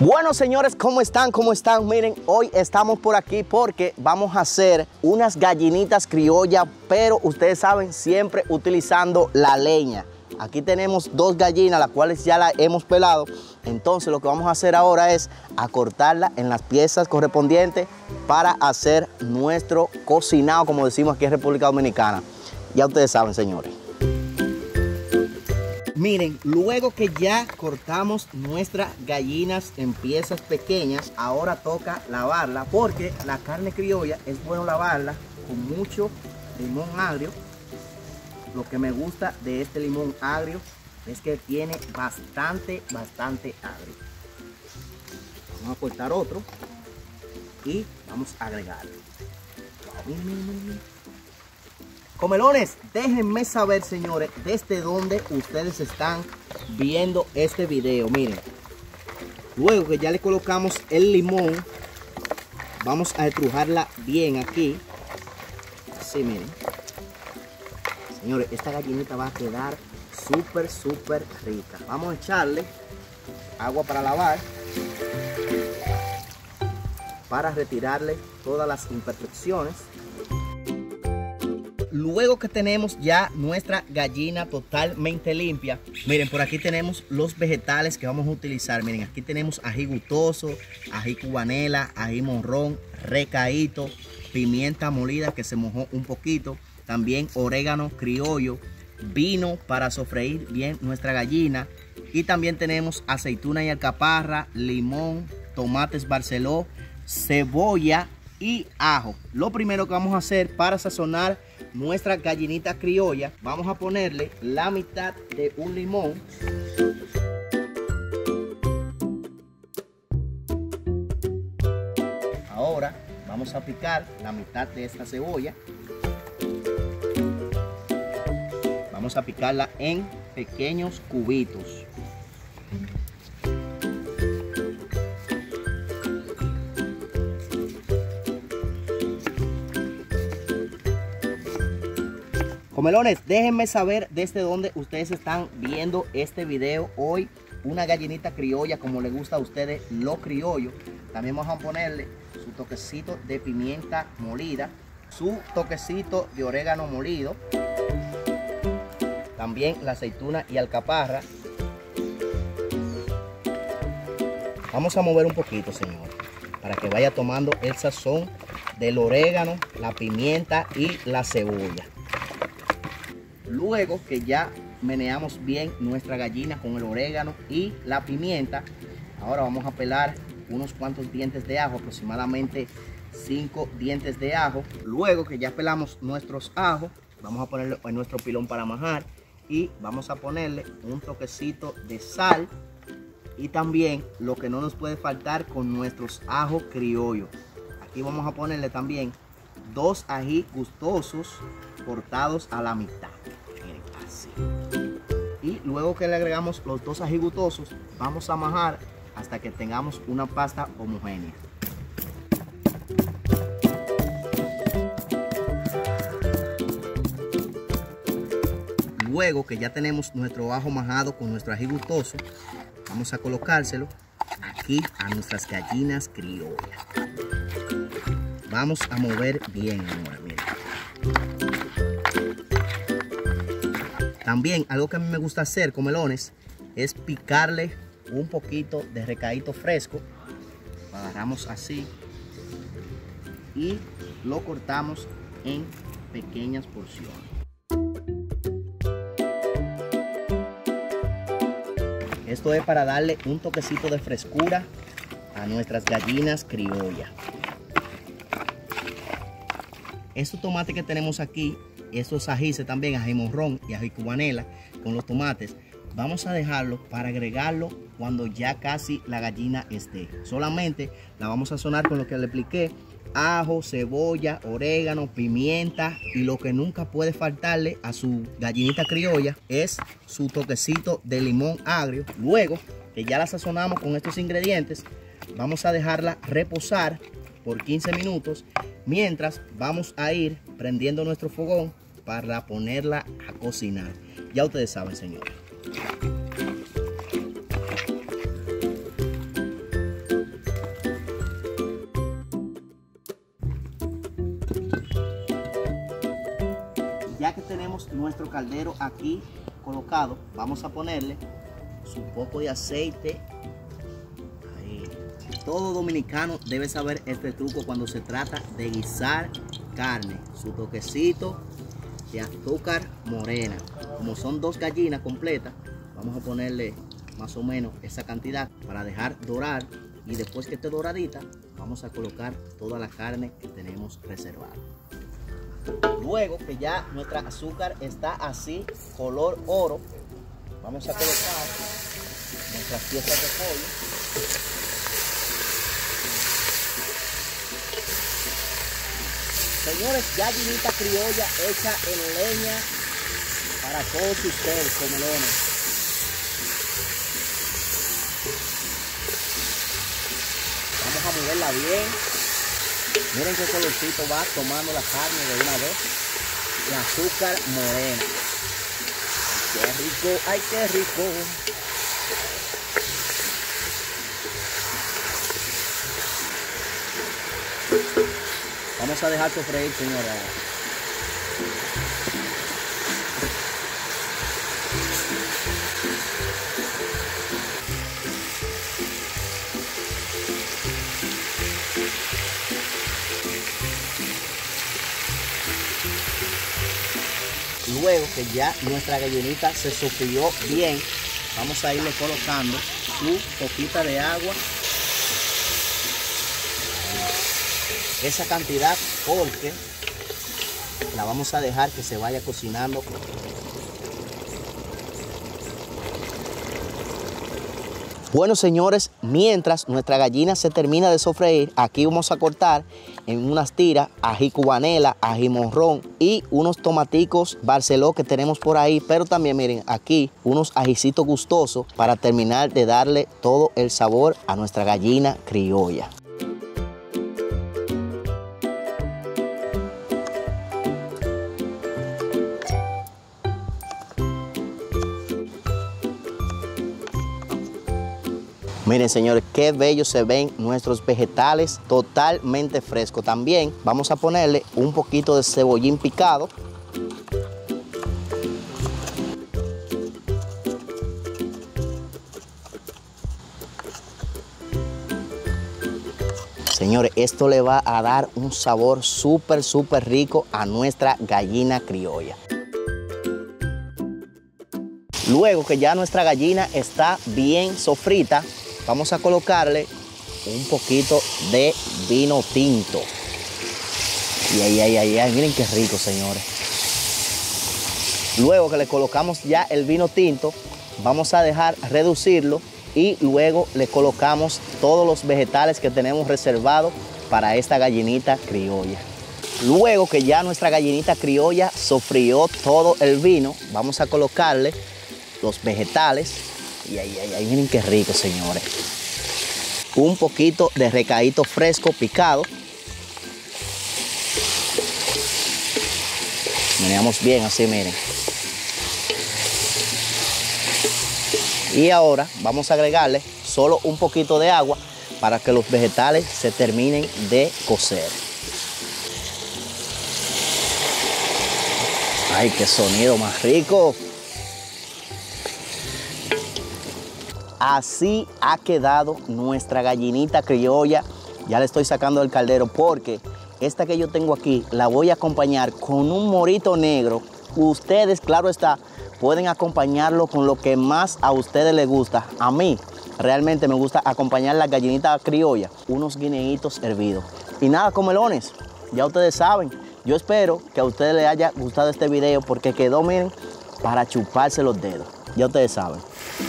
Bueno, señores, ¿cómo están? ¿Cómo están? Miren, hoy estamos por aquí porque vamos a hacer unas gallinitas criollas, pero ustedes saben, siempre utilizando la leña. Aquí tenemos dos gallinas, las cuales ya las hemos pelado. Entonces, lo que vamos a hacer ahora es acortarla en las piezas correspondientes para hacer nuestro cocinado, como decimos aquí en República Dominicana. Ya ustedes saben, señores. Miren, luego que ya cortamos nuestras gallinas en piezas pequeñas, ahora toca lavarla, porque la carne criolla es bueno lavarla con mucho limón agrio. Lo que me gusta de este limón agrio es que tiene bastante agrio. Vamos a cortar otro y vamos a agregarlo. Comelones, déjenme saber, señores, desde dónde ustedes están viendo este video. Miren, luego que ya le colocamos el limón, vamos a estrujarla bien aquí. Así, miren. Señores, esta gallinita va a quedar súper rica. Vamos a echarle agua para lavar, para retirarle todas las imperfecciones. Luego que tenemos ya nuestra gallina totalmente limpia, miren, por aquí tenemos los vegetales que vamos a utilizar. Miren, aquí tenemos ají gustoso, ají cubanela, ají morrón, recaíto, pimienta molida que se mojó un poquito, también orégano criollo, vino para sofreír bien nuestra gallina, y también tenemos aceituna y alcaparra, limón, tomates Barceló, cebolla y ajo. Lo primero que vamos a hacer para sazonar nuestra gallinita criolla, vamos a ponerle la mitad de un limón. Ahora vamos a picar la mitad de esta cebolla. Vamos a picarla en pequeños cubitos. Comelones, déjenme saber desde dónde ustedes están viendo este video hoy. Una gallinita criolla, como les gusta a ustedes, lo criollo. También vamos a ponerle su toquecito de pimienta molida, su toquecito de orégano molido, también la aceituna y alcaparra. Vamos a mover un poquito, señores, para que vaya tomando el sazón del orégano, la pimienta y la cebolla. Luego que ya meneamos bien nuestra gallina con el orégano y la pimienta, ahora vamos a pelar unos cuantos dientes de ajo, aproximadamente 5 dientes de ajo. Luego que ya pelamos nuestros ajos, vamos a ponerlo en nuestro pilón para majar y vamos a ponerle un toquecito de sal, y también lo que no nos puede faltar con nuestros ajos criollos. Aquí vamos a ponerle también dos ají gustosos cortados a la mitad. Miren, así. Y luego que le agregamos los dos ají gustosos, vamos a majar hasta que tengamos una pasta homogénea. Luego que ya tenemos nuestro ajo majado con nuestro ají gustoso, vamos a colocárselo aquí a nuestras gallinas criollas. Vamos a mover bien ahora, miren. También algo que a mí me gusta hacer, comelones, es picarle un poquito de recaíto fresco. Lo agarramos así y lo cortamos en pequeñas porciones. Esto es para darle un toquecito de frescura a nuestras gallinas criollas. Estos tomates que tenemos aquí, estos ajíes también, ají morrón y ají cubanela con los tomates, vamos a dejarlo para agregarlo cuando ya casi la gallina esté. Solamente la vamos a sazonar con lo que le expliqué: ajo, cebolla, orégano, pimienta, y lo que nunca puede faltarle a su gallinita criolla es su toquecito de limón agrio. Luego que ya la sazonamos con estos ingredientes, vamos a dejarla reposar por 15 minutos, mientras vamos a ir prendiendo nuestro fogón para ponerla a cocinar. Ya ustedes saben, señores. caldero aquí colocado. Vamos a ponerle su poco de aceite. Ahí. Todo dominicano debe saber este truco cuando se trata de guisar carne. Su toquecito de azúcar morena. Como son dos gallinas completas, vamos a ponerle más o menos esa cantidad para dejar dorar. Y después que esté doradita, vamos a colocar toda la carne que tenemos reservada. Luego que ya nuestra azúcar está así, color oro, vamos a colocar nuestras piezas de pollo. Señores, gallinita criolla hecha en leña para todos ustedes, comelones. Vamos a moverla bien. Miren qué colorcito va tomando la carne de una vez. Y azúcar morena. Qué rico, ay qué rico. Vamos a dejar sofreír, señora. Luego que ya nuestra gallinita se sofrió bien, vamos a irle colocando su poquita de agua. Esa cantidad porque la vamos a dejar que se vaya cocinando. Bueno, señores, mientras nuestra gallina se termina de sofreír, aquí vamos a cortar en unas tiras ají cubanela, ají morrón y unos tomaticos Barceló que tenemos por ahí. Pero también miren aquí unos ajicitos gustosos para terminar de darle todo el sabor a nuestra gallina criolla. Miren, señores, qué bellos se ven nuestros vegetales, totalmente frescos. También vamos a ponerle un poquito de cebollín picado. Señores, esto le va a dar un sabor súper, súper rico a nuestra gallina criolla. Luego que ya nuestra gallina está bien sofrita, vamos a colocarle un poquito de vino tinto. Y ay, miren qué rico, señores. Luego que le colocamos ya el vino tinto, vamos a dejar reducirlo y luego le colocamos todos los vegetales que tenemos reservados para esta gallinita criolla. Luego que ya nuestra gallinita criolla sofrió todo el vino, vamos a colocarle los vegetales. Y ahí, miren qué rico, señores. Un poquito de recaíto fresco picado. Meneamos bien así, miren. Y ahora vamos a agregarle solo un poquito de agua para que los vegetales se terminen de cocer. Ay, qué sonido más rico. Así ha quedado nuestra gallinita criolla. Ya le estoy sacando el caldero porque esta que yo tengo aquí la voy a acompañar con un morito negro. Ustedes, claro está, pueden acompañarlo con lo que más a ustedes les gusta. A mí realmente me gusta acompañar la gallinita criolla, unos guineitos hervidos. Y nada, comelones, ya ustedes saben. Yo espero que a ustedes les haya gustado este video porque quedó, miren, para chuparse los dedos. Ya ustedes saben.